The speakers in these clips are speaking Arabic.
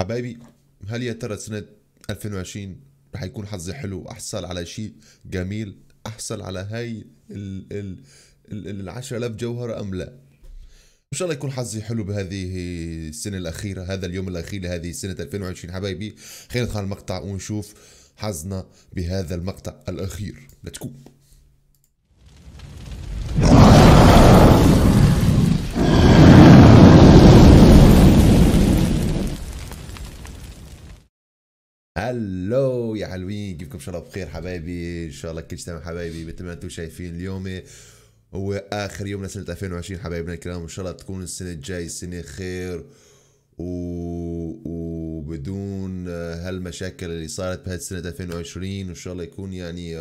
حبايبي، هل يا ترى سنة 2020 رح يكون حظي حلو احصل على شيء جميل، احصل على هاي ال 10,000 جوهرة ام لا؟ ان شاء الله يكون حظي حلو بهذه السنة الأخيرة، هذا اليوم الأخير لهذه سنة 2020 حبايبي. خلينا ندخل المقطع ونشوف حظنا بهذا المقطع الأخير. لتكون هلو يا حلوين، كيفكم؟ ان شاء الله بخير حبايبي، ان شاء الله كل شيء تمام حبايبي. مثل ما انتم شايفين اليوم هو اخر يوم لسنه 2020 حبايبنا الكرام، وان شاء الله تكون السنه الجاي سنه خير وبدون هالمشاكل اللي صارت بهذه سنه 2020، وان شاء الله يكون يعني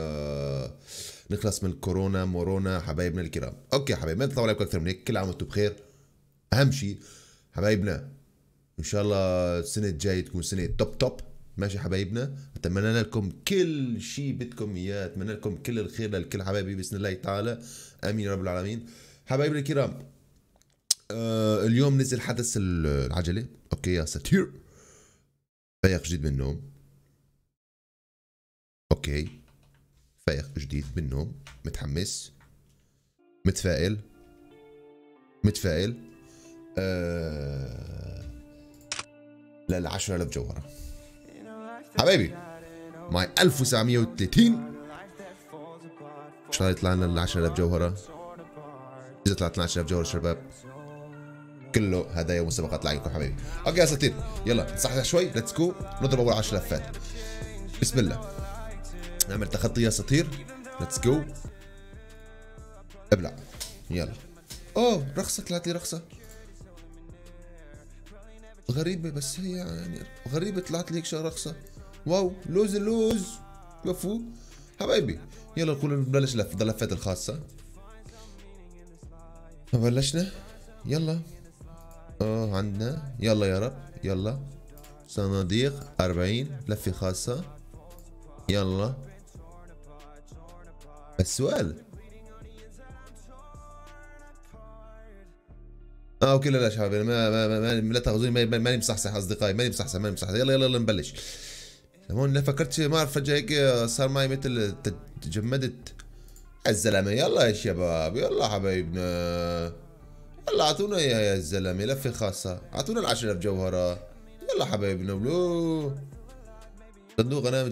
نخلص من الكورونا مورونا حبايبنا الكرام. اوكي حبايبنا، ما نطول عليكم اكثر من هيك، كل عام وانتم بخير. اهم شيء حبايبنا ان شاء الله السنه الجاي تكون سنه توب توب، ماشي حبايبنا. اتمنى لكم كل شيء بدكم اياه، اتمنى لكم كل الخير للكل حبايبي باذن الله تعالى، امين يا رب العالمين. حبايبنا الكرام، اليوم نزل حدث العجله، اوكي يا ساتير، فايق جديد من النوم، اوكي فايق جديد من النوم، متحمس متفائل لل 10,000 جوهره حبايبي، معي 1930. ان شاء الله يطلع لنا ال 10,000 جوهره. اذا طلعت لنا 10,000 جوهره شباب كله هدايا ومسابقات لعيبكم حبايبي. اوكي يا ساتير، يلا نصحصح شوي، ليتس جو نضرب اول 10 لفات. بسم الله، نعمل تخطي يا ساتير، ليتس جو ابلع يلا. اوه رخصه، طلعت لي رخصه غريبه، بس هي يعني غريبه، طلعت لي هيك رخصه. واو، لوز كفو حبايبي. يلا نقول نبلش اللفات الخاصة. بلشنا، يلا عندنا، يلا يا رب، يلا صناديق 40 لفة خاصة، يلا السؤال. اوكي لا لا شباب، ما لا تاخذوني، ماني مصحصح اصدقائي، ماني مصحصح. يلا نبلش. هون لا فكرت، ما اعرف فجأة هيك صار معي مثل تجمدت الزلمة. يلا يا شباب، يلا حبايبنا، يلا اعطونا اياها يا الزلمة، لفة خاصة، اعطونا ال10,000 جوهرة، يلا حبايبنا. بلو صندوق غنائم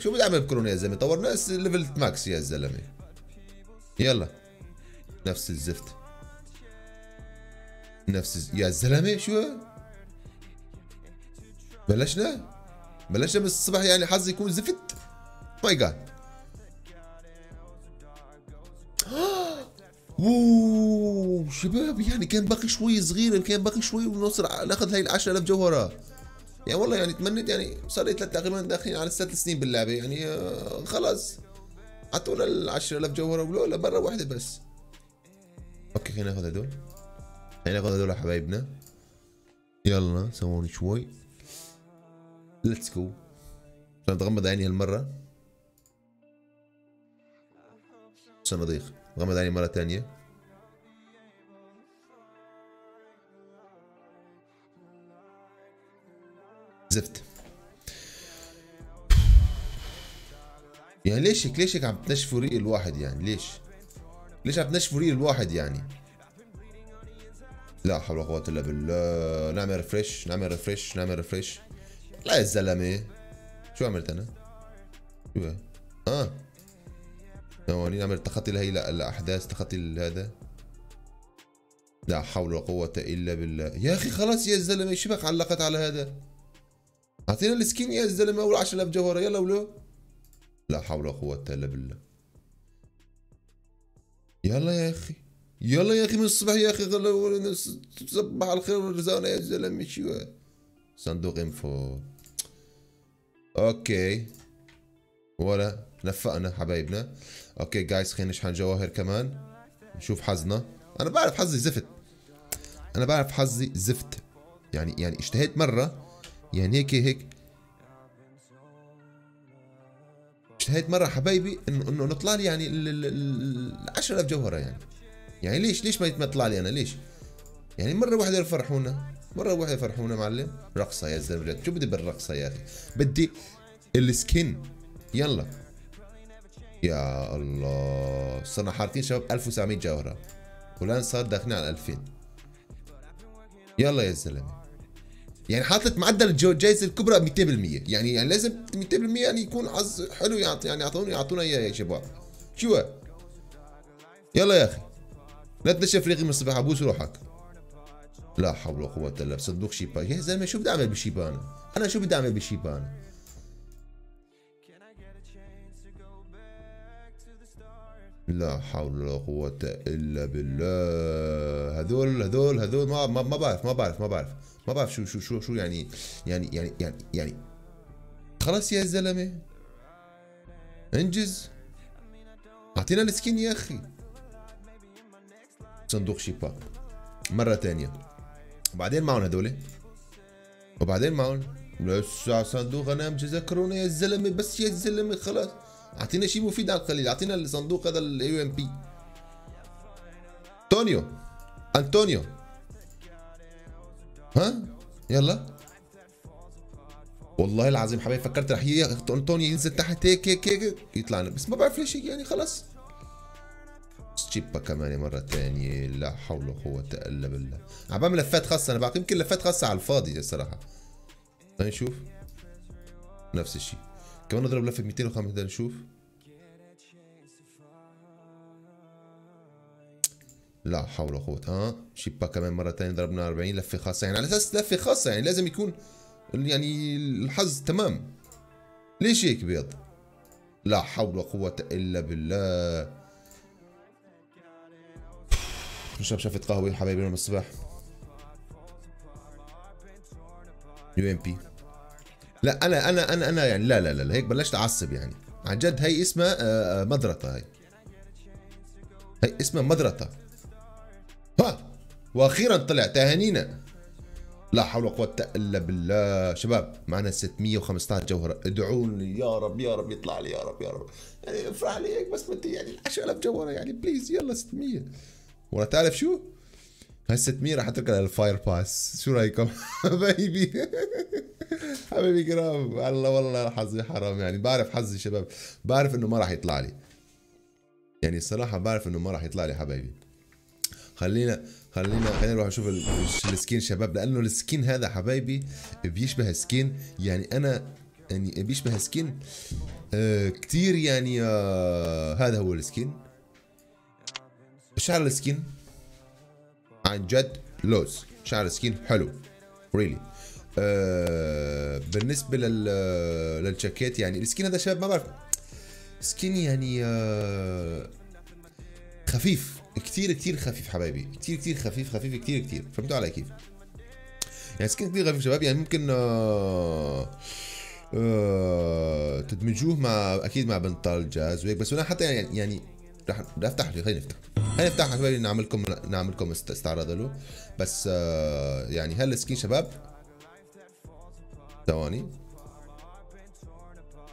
شو بدي اعمل بكورونا يا زلمة؟ طورنا ليفل ماكس يا الزلمة، يلا نفس الزفت يا الزلمة. شو بلشنا من الصبح، يعني حظي يكون زفت. ماي جاد، اوه شباب، يعني كان باقي شوي صغير، كان باقي شوي ونوصل ناخذ هاي ال 10,000 جوهره. يعني والله يعني تمنيت، يعني صار لي تقريبا داخلين على 6 سنين باللعبه، يعني خلص اعطونا ال 10,000 جوهره ولولا مره واحده بس. اوكي خلينا ناخذ هدول، يا حبايبنا، يلا سووني شوي، ليتس جو عشان تغمض عيني هالمرة. صناديق، غمض عيني مرة ثانية. زفت. يعني ليش هيك عم تنشفوا ريق الواحد؟ يعني ليش عم تنشفوا ريق الواحد يعني؟ لا حول ولا قوة الا بالله. نعمل ريفريش، لا يا زلمه، شو عملت انا؟ شو ثواني، نعمل تخطي لهي الاحداث، تخطي لهذا. لا حول ولا قوة الا بالله يا اخي، خلاص يا زلمه، شبك علقت على هذا. اعطينا السكين يا زلمه، اول 10,000 جوهرة يلا ولو. لا حول ولا قوة الا بالله. يلا يا اخي من الصبح يا اخي، صبح الخير والرزقنا يا زلمه. شو صندوق انفو، اوكي ولا نفقنا حبايبنا. اوكي جايز، خلينا نشحن جواهر كمان نشوف حظنا. انا بعرف حظي زفت، يعني اشتهيت مره، يعني هيك اشتهيت مره حبايبي انه نطلع لي يعني 10,000 جوهره. يعني ليش ما يطلع لي انا؟ ليش يعني مرة واحدة يفرحونا، مرة واحدة يفرحونا معلم، رقصة يا زلمة، شو بدي بالرقصة يا أخي؟ بدي السكن. يلا يا الله، صرنا حارتين شباب 1900 جوهرة والآن صار داخلين على 2000. يلا يا زلمة، يعني حاطط معدل الجائزة الكبرى 200%، يعني لازم 200% يعني يكون عز حلو، يعني يعطونا إياه يا شباب. شو يلا يا أخي، لا تنشف ريقي من الصباح، أبوس روحك. لا حول ولا قوة إلا بالله، صندوق شيبان. يا زلمة شو بدي أعمل بالشيبان؟ أنا شو بدي أعمل بالشيبان؟ لا حول ولا قوة إلا بالله. هذول ما بعرف شو يعني خلاص يا زلمة، انجز، أعطينا السكين يا أخي. صندوق شيبان مرة ثانية، وبعدين معهم هذول، وبعدين معهم لسه صندوق. أنا مش ذكرونا يا زلمة، بس يا زلمة خلاص اعطينا شيء مفيد على القليل، اعطينا الصندوق هذا الاي ام بي. انطونيو ها يلا، والله العظيم حبيبي فكرت رح انطونيو ينزل تحت هيك يطلع لنا، بس ما بعرف ليش يعني خلاص. شيبا كمان مرة ثانية، لا حول ولا قوة الا بالله. عم بعمل لفات خاصة، انا بعطي يمكن لفات خاصة على الفاضي الصراحة. خلينا نشوف نفس الشيء، كمان نضرب لفة 250 نشوف. لا حول ولا قوة. شيبا كمان مرة ثانية، ضربنا 40 لفة خاصة، يعني على اساس لفة خاصة يعني لازم يكون يعني الحظ تمام. ليش هيك بيض؟ لا حول ولا قوة الا بالله. نشرب شفة قهوة حبايبنا من الصباح. يو ام بي. لا انا يعني لا هيك بلشت اعصب يعني عن جد. هي اسمها مدرطة، هي اسمها مدرطة. ها واخيرا طلع، تهانينا. لا حول ولا قوة الا بالله. شباب معنا 615 جوهرة، ادعوا لي يا رب يا رب يطلع لي، يا رب يا رب يعني افرح لي هيك، بس بدي يعني 10000 جوهرة يعني بليز. يلا 600 ولا تعرف شو؟ هاي 600 راح اتركها للفاير باس، شو رايكم؟ حبايبي حبايبي كرام، الله والله حظي حرام، يعني بعرف حظي شباب، بعرف انه ما راح يطلع لي، يعني الصراحة بعرف انه ما راح يطلع لي حبايبي. خلينا نروح نشوف السكين شباب، لانه السكين هذا حبايبي بيشبه سكين، يعني انا يعني بيشبه سكين كثير يعني. هذا هو السكين، شعر السكين عن جد لوز، شعر السكين حلو ريلي. بالنسبه للجاكيت يعني السكين هذا شباب ما بعرف، سكين يعني خفيف كثير خفيف حبايبي، كثير خفيف كثير فهمتوا علي كيف؟ يعني سكين كثير خفيف شباب، يعني ممكن تدمجوه مع اكيد مع بنطال جاز وهيك، بس انا حتى يعني رح افتح لي، خلينا نفتح حبايبي، نعملكم استعراض له بس. يعني هالسكين شباب ثواني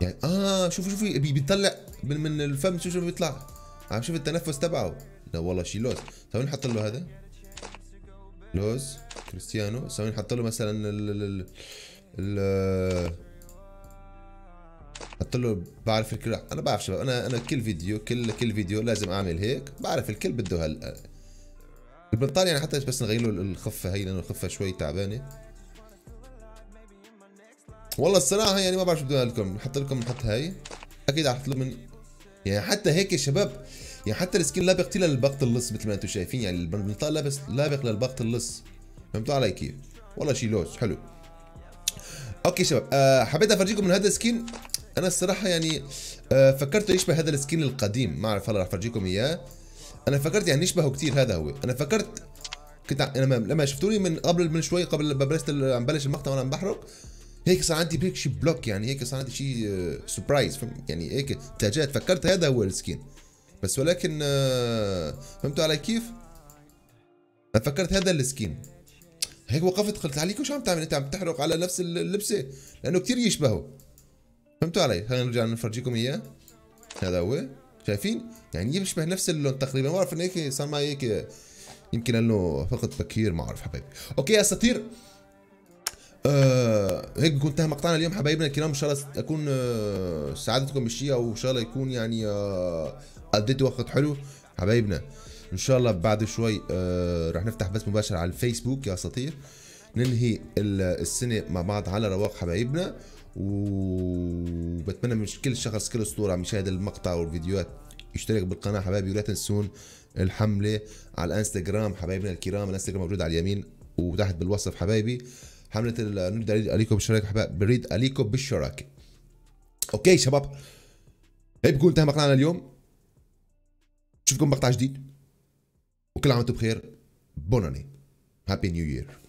يعني شوفوا بيطلع من الفم، شوفوا بيطلع، عم شوف التنفس تبعه. لا والله شيء لوز. ثواني نحط له هذا لوز كريستيانو، ثواني نحط له مثلا حط له، بعرف الكل، انا بعرف شباب، انا كل فيديو لازم اعمل هيك، بعرف الكل بده هال البنطال، يعني حتى بس نغير له الخفه هي لانه الخفه شوي تعبانه. والله الصراحه يعني ما بعرف شو بدي اقول لكم، نحط هاي اكيد رح تطلب مني، يعني حتى هيك يا شباب، يعني حتى السكين لابق كثير للبقط اللص مثل ما انتم شايفين، يعني البنطال لابق للبقط اللص، فهمتوا علي كيف؟ والله شيء لوز حلو. اوكي شباب، حبيت افرجيكم من هذا السكين، انا الصراحه يعني فكرته يشبه هذا السكين القديم، ما اعرف هلا رح افرجيكم اياه. انا فكرت يعني يشبهه كثير، هذا هو. انا فكرت كنت لما شفتوني من قبل من شوي، قبل ما بلش المقطع وانا عم بحرق، هيك صار عندي هيك شيء بلوك، يعني هيك صار عندي شيء سربرايز، يعني هيك تفاجأت، فكرت هذا هو السكين، بس ولكن فهمتوا علي كيف؟ انا فكرت هذا السكين، هيك وقفت قلت عليك شو عم تعمل انت، عم تحرق على نفس اللبسه لانه كثير يشبهه، فهمتوا علي؟ خلينا نرجع نفرجيكم اياه. هذا هو، شايفين؟ يعني يشبه نفس اللون تقريبا، ما بعرف انه هيك صار معي هيك يمكن لانه فقد تفكير، ما اعرف حبايبي. اوكي يا اساطير، هيك بيكون انتهى مقطعنا اليوم حبايبنا الكرام. ان شاء الله اكون سعادتكم بالشيء، او ان شاء الله يكون يعني قضيت وقت حلو حبايبنا. ان شاء الله بعد شوي رح نفتح بث مباشر على الفيسبوك يا اساطير، ننهي السنه مع بعض على رواق حبايبنا. وبتمنى من كل شخص كل اسطوره عم يشاهد المقطع والفيديوهات يشترك بالقناه حبايبي، ولا تنسون الحمله على الانستغرام حبايبنا الكرام. الانستغرام موجود على اليمين وتحت بالوصف حبايبي. حمله نريد اليكم بالشراكه حبايبي، بريد اليكم بالشراكه. اوكي شباب، هيك بكون انتهى مقطعنا اليوم. نشوفكم مقطع جديد، وكل عام وانتم بخير. بوناني، هابي نيو يير.